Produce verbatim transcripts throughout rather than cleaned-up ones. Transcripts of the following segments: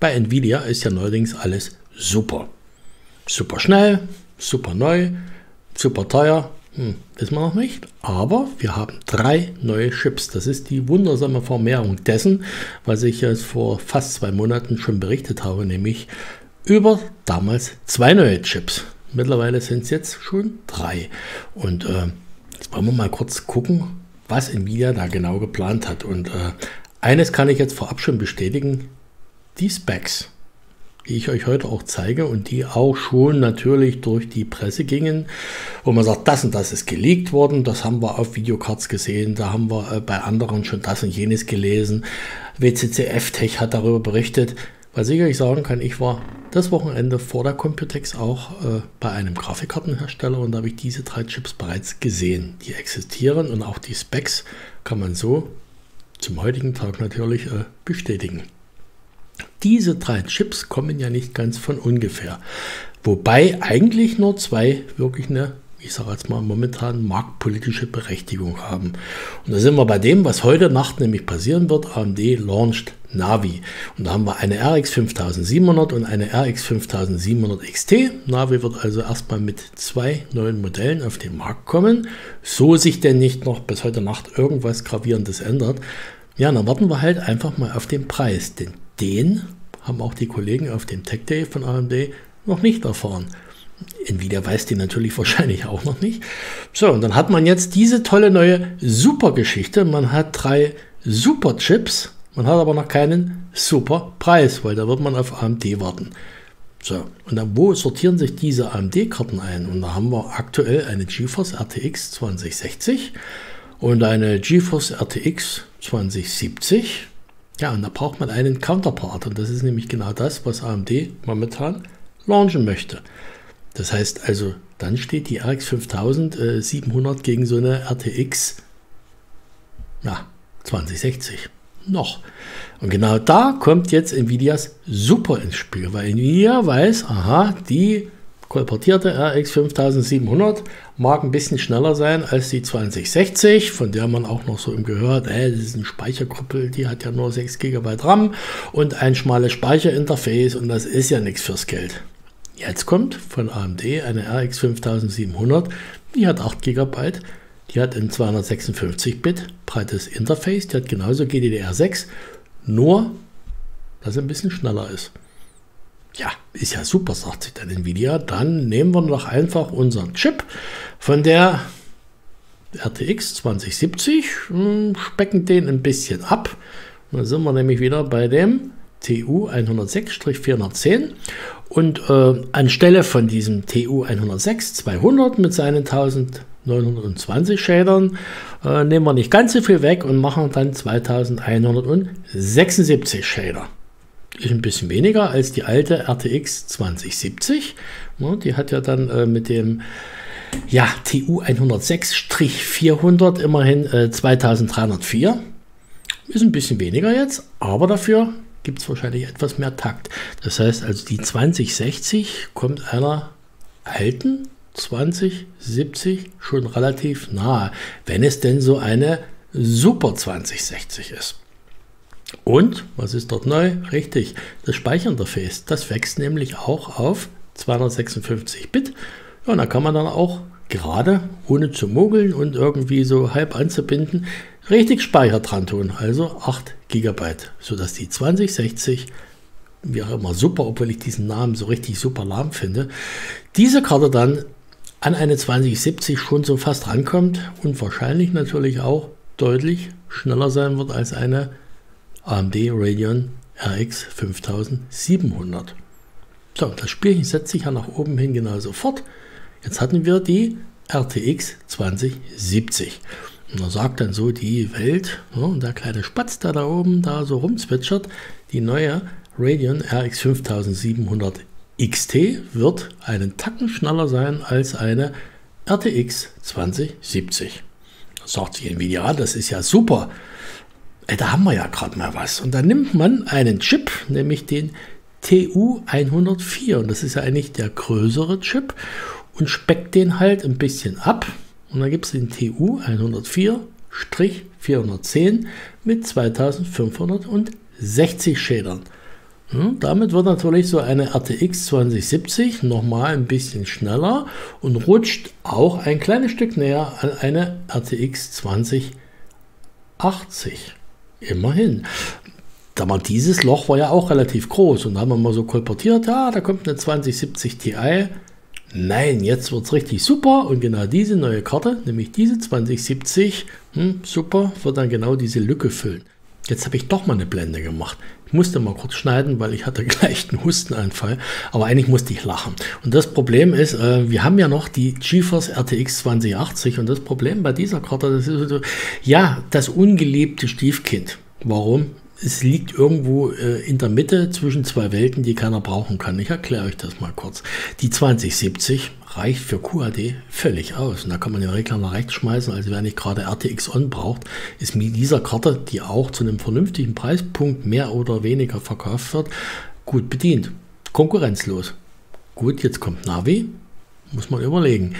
Bei NVIDIA ist ja neuerdings alles super. Super schnell, super neu, super teuer, hm, wissen wir noch nicht. Aber wir haben drei neue Chips. Das ist die wundersame Vermehrung dessen, was ich jetzt vor fast zwei Monaten schon berichtet habe, nämlich über damals zwei neue Chips. Mittlerweile sind es jetzt schon drei. Und äh, jetzt wollen wir mal kurz gucken, was NVIDIA da genau geplant hat. Und äh, eines kann ich jetzt vorab schon bestätigen, die Specs, die ich euch heute auch zeige und die auch schon natürlich durch die Presse gingen, wo man sagt, das und das ist geleakt worden, das haben wir auf Videocards gesehen, da haben wir äh, bei anderen schon das und jenes gelesen, W C C F-Tech hat darüber berichtet. Was ich euch sagen kann, ich war das Wochenende vor der Computex auch äh, bei einem Grafikkartenhersteller und da habe ich diese drei Chips bereits gesehen. Die existieren und auch die Specs kann man so zum heutigen Tag natürlich äh, bestätigen. Diese drei Chips kommen ja nicht ganz von ungefähr, wobei eigentlich nur zwei wirklich eine, ich sage jetzt mal, momentan marktpolitische Berechtigung haben. Und da sind wir bei dem, was heute Nacht nämlich passieren wird. A M D launcht Navi. Und da haben wir eine R X fünftausendsiebenhundert und eine R X fünftausendsiebenhundert X T. Navi wird also erstmal mit zwei neuen Modellen auf den Markt kommen. So sich denn nicht noch bis heute Nacht irgendwas Gravierendes ändert. Ja, dann warten wir halt einfach mal auf den Preis. Denn den haben auch die Kollegen auf dem Tech Day von A M D noch nicht erfahren. NVIDIA weiß die natürlich wahrscheinlich auch noch nicht. So, und dann hat man jetzt diese tolle neue Super-Geschichte. Man hat drei Super-Chips, man hat aber noch keinen Super-Preis, weil da wird man auf A M D warten. So, und dann wo sortieren sich diese A M D-Karten ein? Und da haben wir aktuell eine GeForce R T X zwanzig sechzig und eine GeForce R T X zwanzig siebzig. Ja, und da braucht man einen Counterpart. Und das ist nämlich genau das, was A M D momentan launchen möchte. Das heißt also, dann steht die R X fünftausendsiebenhundert gegen so eine R T X ja, zwanzig sechzig noch. Und genau da kommt jetzt NVIDIAs Super ins Spiel, weil NVIDIA weiß, aha, die kolportierte R X fünftausendsiebenhundert mag ein bisschen schneller sein als die zwanzig sechzig, von der man auch noch so im Gehör hat, ey, das ist ein Speicherkrüppel, die hat ja nur sechs Gigabyte RAM und ein schmales Speicherinterface und das ist ja nichts fürs Geld. Jetzt kommt von A M D eine R X fünftausendsiebenhundert, die hat acht Gigabyte, die hat ein zweihundertsechsundfünfzig Bit breites Interface, die hat genauso G D D R sechs, nur dass er ein bisschen schneller ist. Ja, ist ja super, sagt sich dann NVIDIA, dann nehmen wir doch einfach unseren Chip von der R T X zwanzig siebzig, specken den ein bisschen ab, dann sind wir nämlich wieder bei dem T U hundertsechs vier zehn und äh, anstelle von diesem T U hundertsechs zweihundert mit seinen neunzehnhundertzwanzig Shadern äh, nehmen wir nicht ganz so viel weg und machen dann zweitausendeinhundertsechsundsiebzig Shader. Ist ein bisschen weniger als die alte R T X zwanzig siebzig. Ja, die hat ja dann äh, mit dem ja, T U hundertsechs vierhundert immerhin äh, zweitausenddreihundertvier. Ist ein bisschen weniger jetzt, aber dafür gibt es wahrscheinlich etwas mehr Takt. Das heißt also, die zwanzig sechzig kommt einer alten zwanzig siebzig schon relativ nahe, wenn es denn so eine Super zwanzig sechzig ist. Und was ist dort neu? Richtig, das Speicherinterface, das wächst nämlich auch auf zweihundertsechsundfünfzig Bit. Ja, und da kann man dann auch gerade, ohne zu mogeln und irgendwie so halb anzubinden, richtig Speicher dran tun, also acht Gigabyte, sodass die zwanzig sechzig, wie auch immer super, obwohl ich diesen Namen so richtig super lahm finde, diese Karte dann an eine zwanzig siebzig schon so fast rankommt und wahrscheinlich natürlich auch deutlich schneller sein wird als eine A M D Radeon R X fünftausendsiebenhundert. So, das Spielchen setzt sich ja nach oben hin genauso fort. Jetzt hatten wir die R T X zwanzig siebzig. Und da sagt dann so die Welt, ja, und der kleine Spatz, der da oben da so rumzwitschert, die neue Radeon R X fünftausendsiebenhundert X T wird einen Tacken schneller sein als eine R T X zwanzig siebzig. Da sagt sich NVIDIA, das ist ja super. Ey, da haben wir ja gerade mal was. Und dann nimmt man einen Chip, nämlich den T U hundertvier. Und das ist ja eigentlich der größere Chip und speckt den halt ein bisschen ab. Und dann gibt es den T U hundertvier vierhundertzehn mit zweitausendfünfhundertsechzig Shadern. Damit wird natürlich so eine R T X zwanzig siebzig nochmal ein bisschen schneller und rutscht auch ein kleines Stück näher an eine R T X zwanzig achtzig. Immerhin. Da man dieses Loch war ja auch relativ groß und da haben wir mal so kolportiert, ja, da kommt eine zwanzig siebzig Ti. Nein, jetzt wird es richtig super und genau diese neue Karte, nämlich diese zwanzig siebzig, hm, super, wird dann genau diese Lücke füllen. Jetzt habe ich doch mal eine Blende gemacht. Ich musste mal kurz schneiden, weil ich hatte gleich einen Hustenanfall. Aber eigentlich musste ich lachen. Und das Problem ist, äh, wir haben ja noch die GeForce R T X zwanzig achtzig. Und das Problem bei dieser Karte, das ist so, ja, das ungeliebte Stiefkind. Warum? Es liegt irgendwo äh, in der Mitte zwischen zwei Welten, die keiner brauchen kann. Ich erkläre euch das mal kurz. Die zwanzig siebzig reicht für Q H D völlig aus. Und da kann man den Regler nach rechts schmeißen. Also wer nicht gerade R T X On braucht, ist mit dieser Karte, die auch zu einem vernünftigen Preispunkt mehr oder weniger verkauft wird, gut bedient. Konkurrenzlos. Gut, jetzt kommt Navi. Muss man überlegen.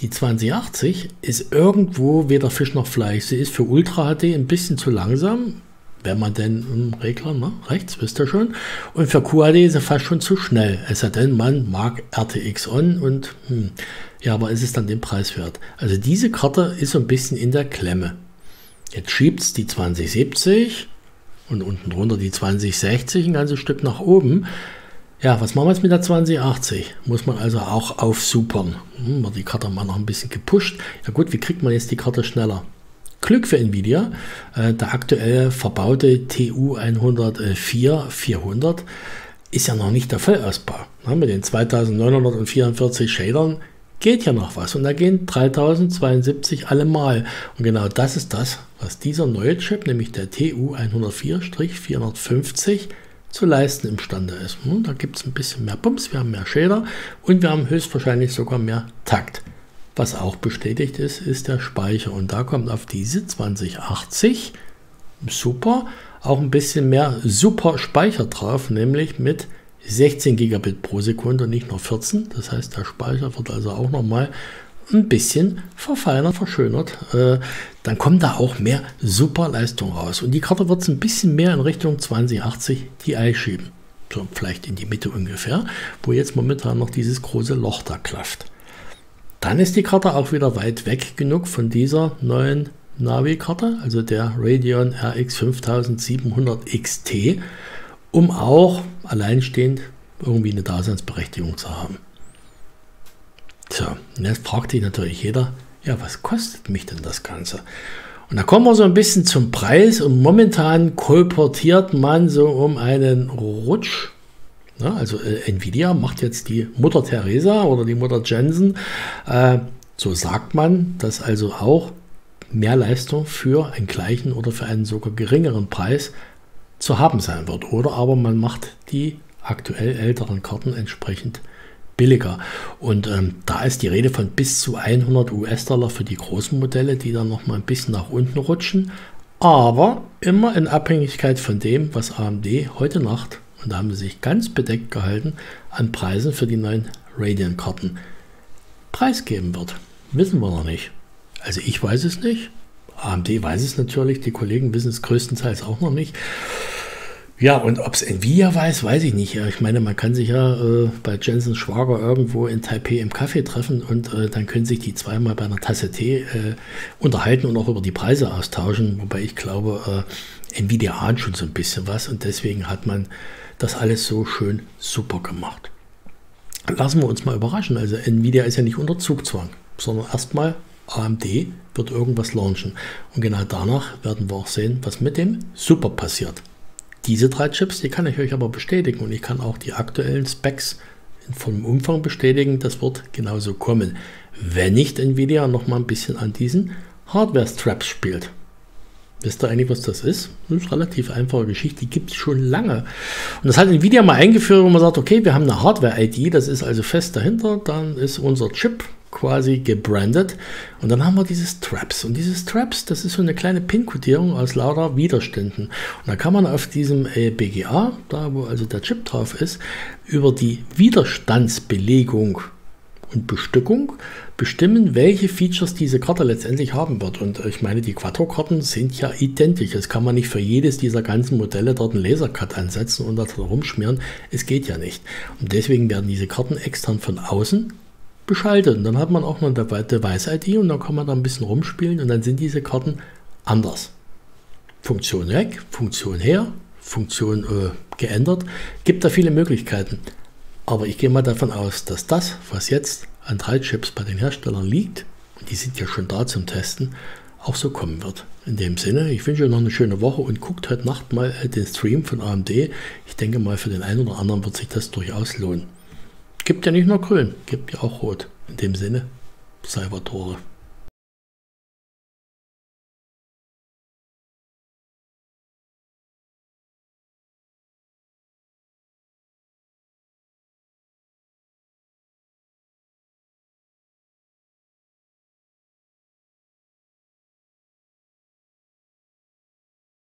Die zwanzig achtzig ist irgendwo weder Fisch noch Fleisch. Sie ist für Ultra H D ein bisschen zu langsam. Wenn man denn im Regler, ne, rechts, wisst ihr schon. Und für Q H D ist er fast schon zu schnell. Es sei denn, man mag R T X On und hm, ja, aber ist es dann den Preis wert? Also diese Karte ist so ein bisschen in der Klemme. Jetzt schiebt es die zwanzig siebzig und unten drunter die zwanzig sechzig ein ganzes Stück nach oben. Ja, was machen wir jetzt mit der zwanzig achtzig? Muss man also auch aufsupern. Hm, wird die Karte mal noch ein bisschen gepusht. Ja gut, wie kriegt man jetzt die Karte schneller? Glück für NVIDIA, äh, der aktuell verbaute T U hundertvier vierhundert ist ja noch nicht der Vollausbau. Na, mit den zweitausendneunhundertvierundvierzig Shadern geht ja noch was und da gehen dreitausendzweiundsiebzig allemal. Und genau das ist das, was dieser neue Chip, nämlich der T U hundertvier vierhundertfünfzig, zu leisten imstande ist. Hm, da gibt es ein bisschen mehr Bums, wir haben mehr Shader und wir haben höchstwahrscheinlich sogar mehr Takt. Was auch bestätigt ist, ist der Speicher. Und da kommt auf diese zwanzig achtzig super auch ein bisschen mehr super Speicher drauf, nämlich mit sechzehn Gigabit pro Sekunde und nicht nur vierzehn. Das heißt, der Speicher wird also auch nochmal ein bisschen verfeinert, verschönert. Äh, dann kommt da auch mehr super Leistung raus. Und die Karte wird es ein bisschen mehr in Richtung zwanzig achtzig Ti schieben. So, vielleicht in die Mitte ungefähr, wo jetzt momentan noch dieses große Loch da klafft. Dann ist die Karte auch wieder weit weg genug von dieser neuen Navi-Karte, also der Radeon R X fünftausendsiebenhundert X T, um auch alleinstehend irgendwie eine Daseinsberechtigung zu haben. So, und jetzt fragt sich natürlich jeder, ja, was kostet mich denn das Ganze? Und da kommen wir so ein bisschen zum Preis und momentan kolportiert man so um einen Rutsch. Na, also äh, NVIDIA macht jetzt die Mutter Teresa oder die Mutter Jensen. Äh, so sagt man, dass also auch mehr Leistung für einen gleichen oder für einen sogar geringeren Preis zu haben sein wird. Oder aber man macht die aktuell älteren Karten entsprechend billiger. Und ähm, da ist die Rede von bis zu hundert US-Dollar für die großen Modelle, die dann noch mal ein bisschen nach unten rutschen. Aber immer in Abhängigkeit von dem, was A M D heute Nacht, und da haben sie sich ganz bedeckt gehalten, an Preisen für die neuen Radeon-Karten preisgeben wird. Wissen wir noch nicht. Also ich weiß es nicht. A M D weiß es natürlich. Die Kollegen wissen es größtenteils auch noch nicht. Ja, und ob es NVIDIA weiß, weiß ich nicht. Ich meine, man kann sich ja äh, bei Jensens Schwager irgendwo in Taipei im Café treffen und äh, dann können sich die zweimal bei einer Tasse Tee äh, unterhalten und auch über die Preise austauschen. Wobei ich glaube, äh, NVIDIA ahnt schon so ein bisschen was und deswegen hat man das alles so schön super gemacht. Lassen wir uns mal überraschen. Also NVIDIA ist ja nicht unter Zugzwang, sondern erstmal A M D wird irgendwas launchen. Und genau danach werden wir auch sehen, was mit dem Super passiert. Diese drei Chips, die kann ich euch aber bestätigen und ich kann auch die aktuellen Specs vom Umfang bestätigen, das wird genauso kommen, wenn nicht NVIDIA noch mal ein bisschen an diesen Hardware-Straps spielt. Wisst ihr eigentlich, was das ist? Das ist eine relativ einfache Geschichte, die gibt es schon lange. Und das hat NVIDIA mal eingeführt, wo man sagt, okay, wir haben eine Hardware-I D, das ist also fest dahinter, dann ist unser Chip quasi gebrandet und dann haben wir diese Straps und diese Straps, das ist so eine kleine Pin-Kodierung aus lauter Widerständen und da kann man auf diesem B G A, da wo also der Chip drauf ist, über die Widerstandsbelegung und Bestückung bestimmen, welche Features diese Karte letztendlich haben wird. Und ich meine, die Quattro-Karten sind ja identisch. Das kann man nicht für jedes dieser ganzen Modelle dort einen Laser-Cut ansetzen und da rumschmieren. Es geht ja nicht. Und deswegen werden diese Karten extern von außen beschaltet. Und dann hat man auch noch eine Device-I D und dann kann man da ein bisschen rumspielen und dann sind diese Karten anders. Funktion weg, Funktion her, Funktion äh, geändert. Gibt da viele Möglichkeiten. Aber ich gehe mal davon aus, dass das, was jetzt an drei Chips bei den Herstellern liegt, die sind ja schon da zum Testen, auch so kommen wird. In dem Sinne, ich wünsche euch noch eine schöne Woche und guckt heute Nacht mal den Stream von A M D. Ich denke mal, für den einen oder anderen wird sich das durchaus lohnen. Gibt ja nicht nur grün, gibt ja auch rot. In dem Sinne, Cybertore.